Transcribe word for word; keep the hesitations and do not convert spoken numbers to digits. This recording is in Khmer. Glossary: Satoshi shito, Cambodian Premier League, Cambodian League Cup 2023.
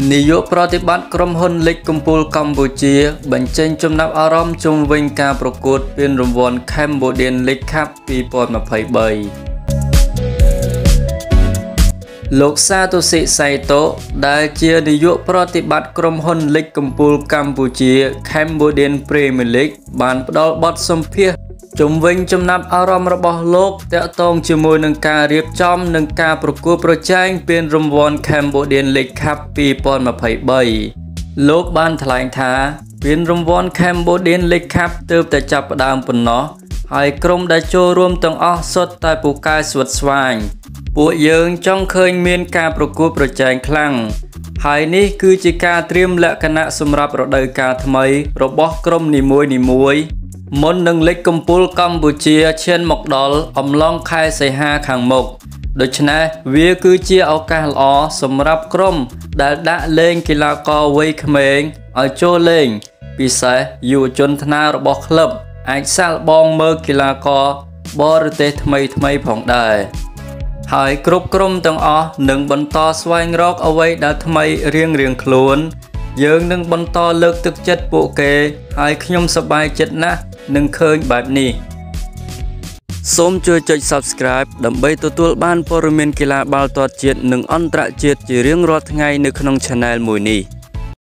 Niyo Pratibat Krom Hun Lake Kumpul Cambodia, Benching Chumnap Aram Chung Wing Cap Rokut, Pin Rumwon Cambodian Lake Cap People Mapai Bay. Lok Satoshi Shito, Dajia Niyo Pratibat Krom Hun Lake Kumpul Cambodia, Cambodian Premier League, Ban Dol Bot Sum Pier. ជុំវិញចំណាប់អារម្មណ៍របស់លោកតាក់ទងជាមួយនឹងការរៀបចំនិងការប្រកួតប្រជែងពានរង្វាន់ Cambodian League Cup 2023 លោកបានថ្លែងថាពានរង្វាន់ Cambodian League Cup ទើបតែចាប់ផ្ដើមប៉ុណ្ណោះហើយក្រុមដែលចូលរួមទាំងអស់សុទ្ធតែពូកែស្វិតស្វាញពួកយើងចង់ឃើញមានការប្រកួតប្រជែងខ្លាំងហើយនេះគឺជាការត្រៀមលក្ខណៈសម្រាប់រដូវកាលថ្មីរបស់ក្រុមនីមួយៗ មុននឹងលេខកំពូលកម្ពុជាឈានមកដល់អំឡុងខែសីហាខាងមុខដូច្នេះវាគឺជាឱកាសល្អសម្រាប់ក្រុមដែលដាក់លេងកីឡាករវ័យក្មេងឲ្យចូលលេងពិសេសយុវជនថ្នាក់របស់ក្លឹបអាចសាកល្បងមើលកីឡាករបរទេសថ្មីថ្មីផងដែរហើយគ្រប់ក្រុមទាំងអស់នឹងបន្តស្វែងរកអ្វីដែលថ្មីរៀងៗខ្លួនយើងនឹងបន្តលើកទឹកចិត្តពួកគេ ហើយខ្ញុំសប្បាយចិត្តណាស់នឹងឃើញបែបនេះសូមជួយចុច Subscribe ដើម្បីទទួលបានព័ត៌មានកីឡាបាល់ទាត់ជាតិនិងអន្តរជាតិជារៀងរាល់ថ្ងៃនៅក្នុង Channel មួយនេះ